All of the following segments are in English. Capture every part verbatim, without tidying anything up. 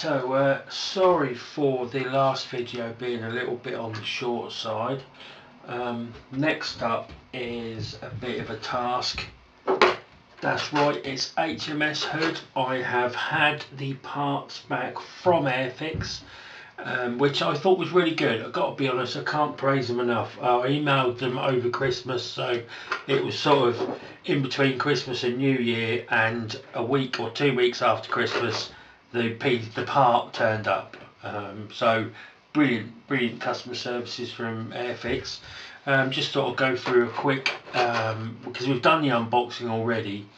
So uh, sorry for the last video being a little bit on the short side. Um, next up is a bit of a task. That's right, it's H M S Hood. I have had the parts back from Airfix, um, which I thought was really good. I've got to be honest, I can't praise them enough. Uh, I emailed them over Christmas, so it was sort of in between Christmas and New Year, and a week or two weeks after Christmas, the piece, the part turned up. Um, so brilliant, brilliant customer services from Airfix. Um, just sort of go through a quick, um, because we've done the unboxing already,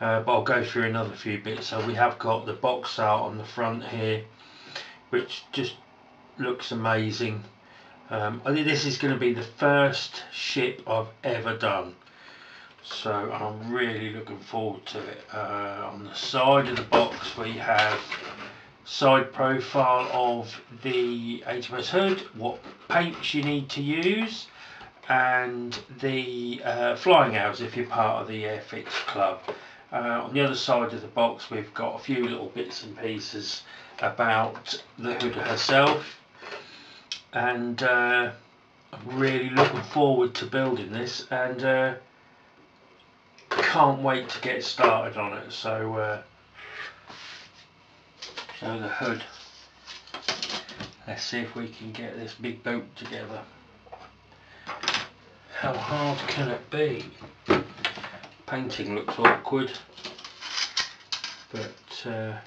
uh, but I'll go through another few bits. So we have got the box out on the front here, which just looks amazing. Um, I think this is going to be the first ship I've ever done, so I'm really looking forward to it. Uh, on the side of the box we have side profile of the H M S Hood, what paints you need to use, and the uh, flying hours if you're part of the Airfix club. Uh, on the other side of the box we've got a few little bits and pieces about the Hood herself, and uh, I'm really looking forward to building this, and uh, can't wait to get started on it. So uh, so the Hood, let's see if we can get this big boat together. How hard can it be? Painting looks awkward, but uh,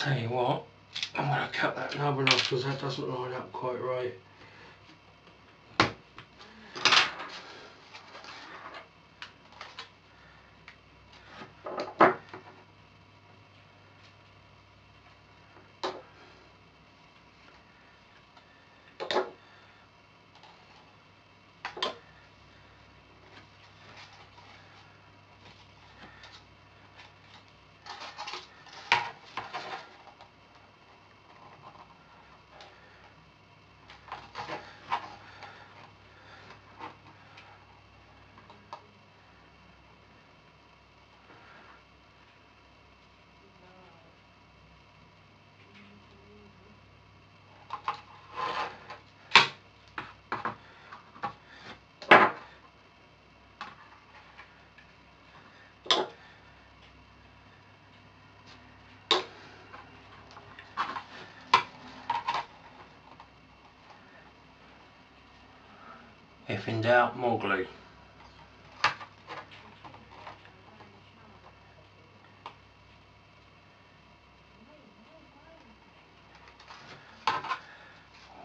tell you what, I'm going to cut that nubbin off because that doesn't line up quite right. If in doubt, more glue.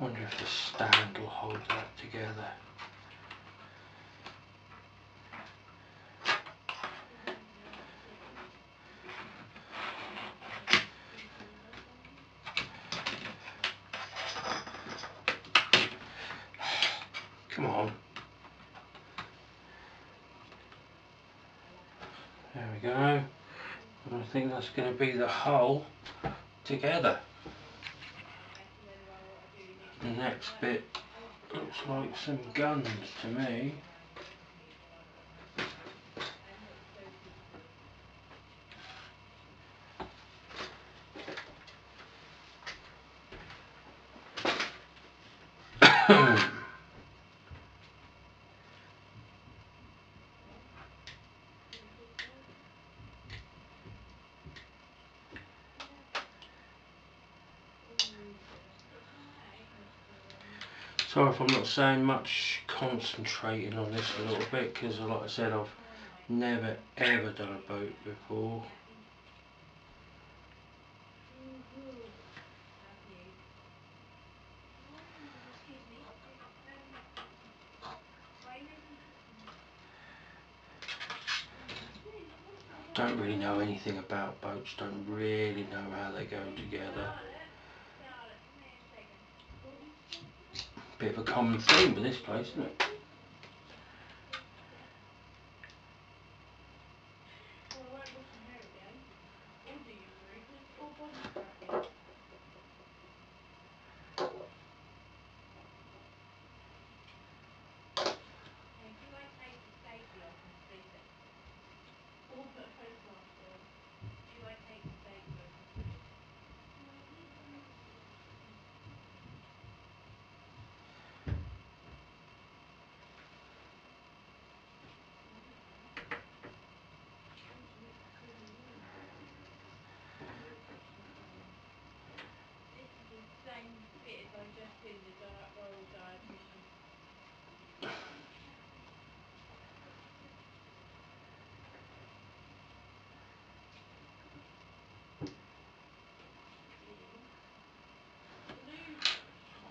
Wonder if the stand will hold that together. Come on. There we go. And I think that's going to be the whole together. The next bit looks like some guns to me. Sorry if I'm not saying much, concentrating on this a little bit, because like I said, I've never ever done a boat before. Don't really know anything about boats, don't really know how they go together. Bit of a common theme with this place, isn't it?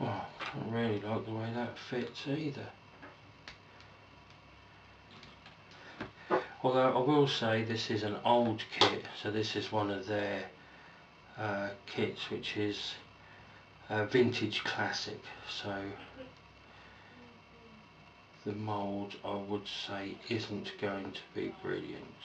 Oh, I don't really like the way that fits either. Although I will say this is an old kit, so this is one of their uh, kits which is Uh, vintage classic, so the mould I would say isn't going to be brilliant.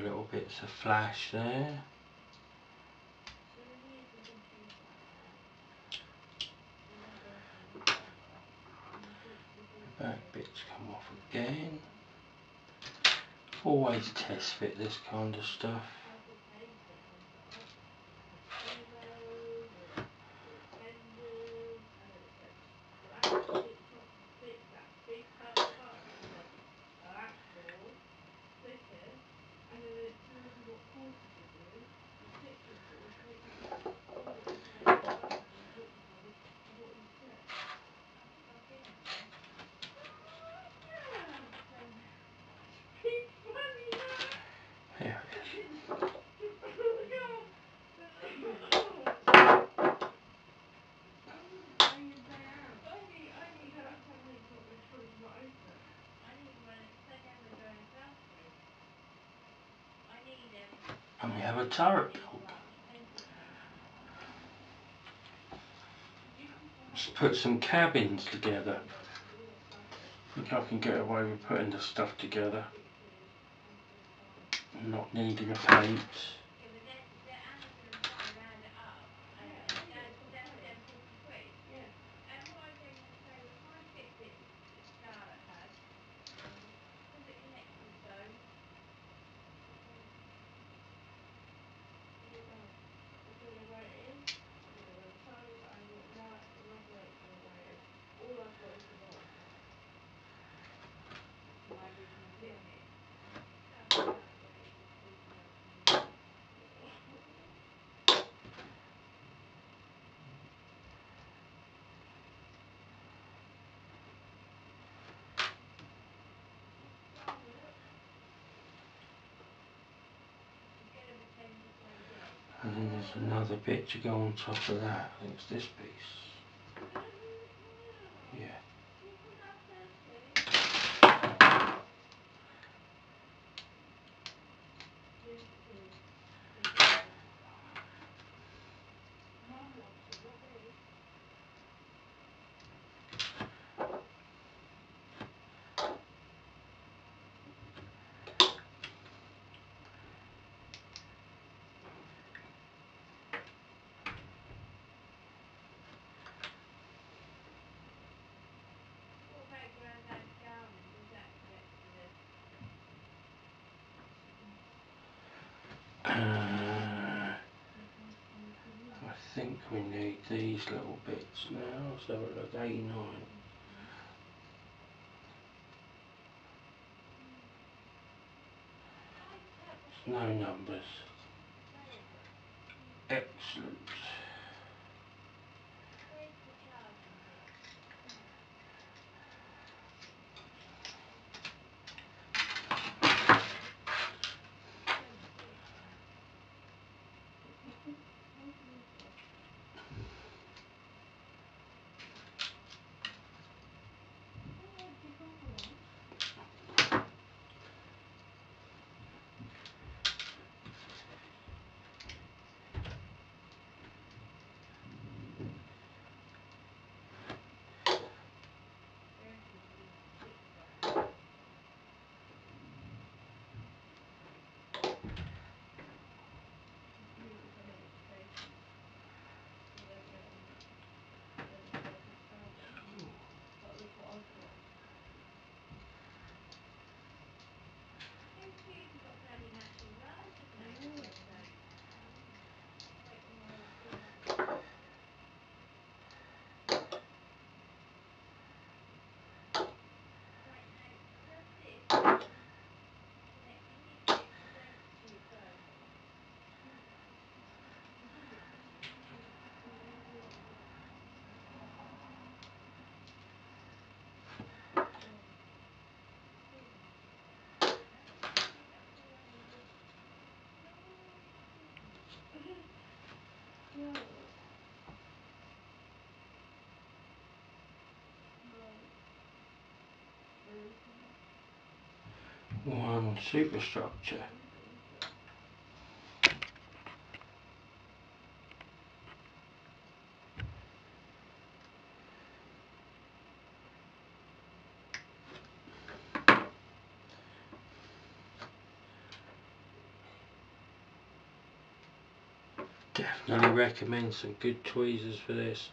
Little bits of flash there. The back bits come off again. Always test fit this kind of stuff. And we have a turret built. Let's put some cabins together. I think I can get away with putting this stuff together. not needing a paint. And then there's another bit to go on top of that. I think it's this piece. I think we need these little bits now, so we're at eighty-nine. No numbers. Excellent. One superstructure. Definitely recommend some good tweezers for this.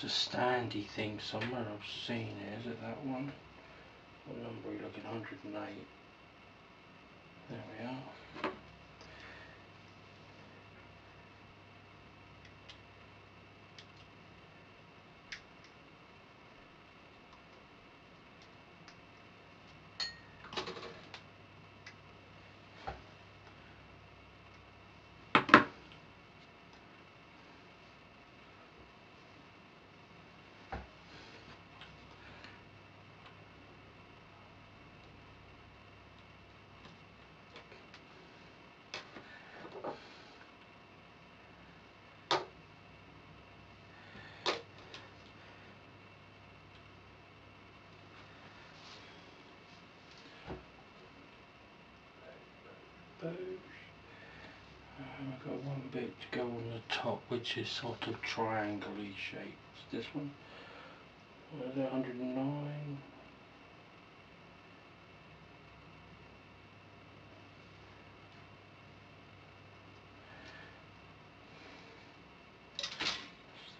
That's a standy thing somewhere I've seen it. Is it that one? What number are you looking at? one oh eight. There we are. Those. Um, I've got one bit to go on the top, which is sort of triangle-y shaped. This one, what is it, one oh nine?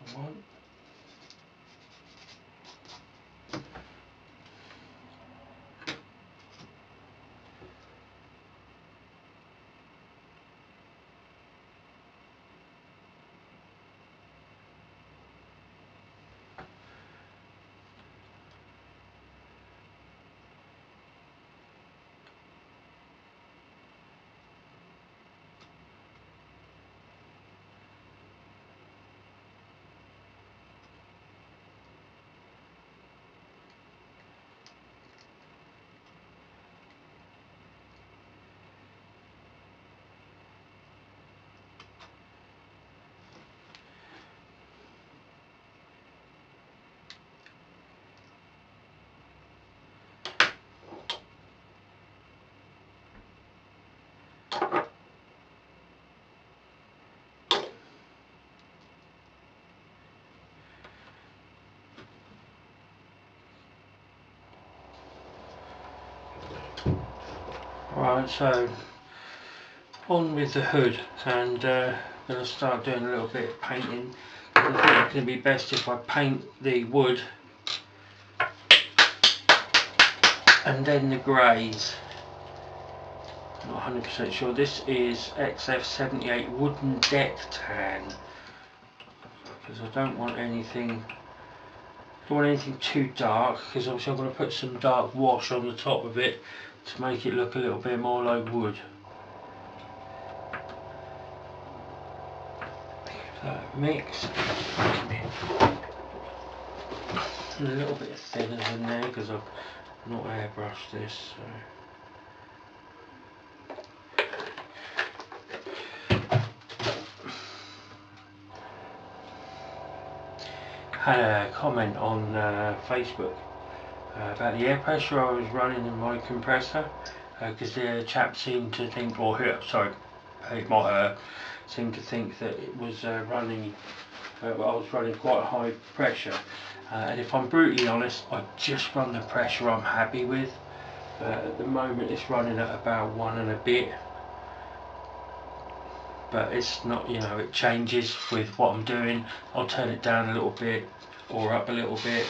That's the one. Right, so on with the hood, and uh, I'm going to start doing a little bit of painting. I think it's going to be best if I paint the wood and then the greys. I'm not one hundred percent sure. This is X F seventy-eight wooden deck tan, because I don't want anything. Don't want anything too dark, because obviously I'm going to put some dark wash on the top of it to make it look a little bit more like wood. That mix, a little bit of thinners in there because I've not airbrushed this. So. Had a comment on uh, Facebook uh, about the air pressure I was running in my compressor, because uh, the chap seemed to think, or her, sorry, it might her, seemed to think that it was uh, running, uh, I was running quite high pressure. Uh, and if I'm brutally honest, I just run the pressure I'm happy with. Uh, at the moment, it's running at about one and a bit. But it's not, you know, it changes with what I'm doing. I'll turn it down a little bit or up a little bit.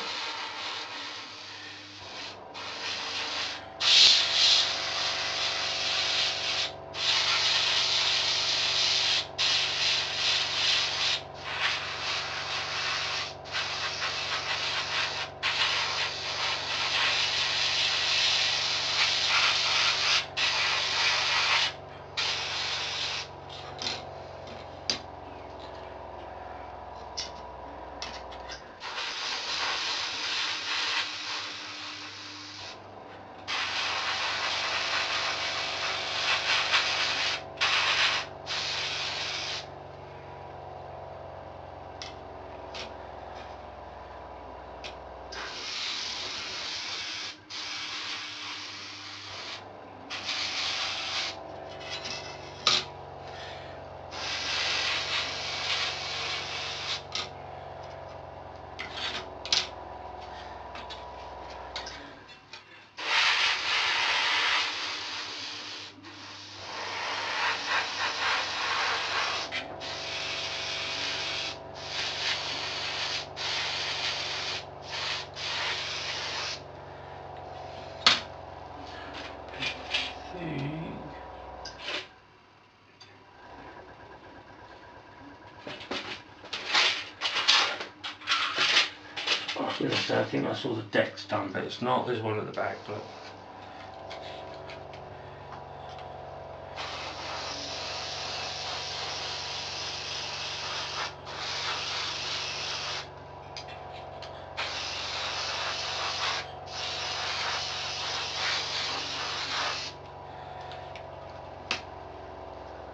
Should I say, I think that's all the deck's done, but it's not. There's one at the back, look.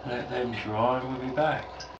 Let them dry and we'll be back.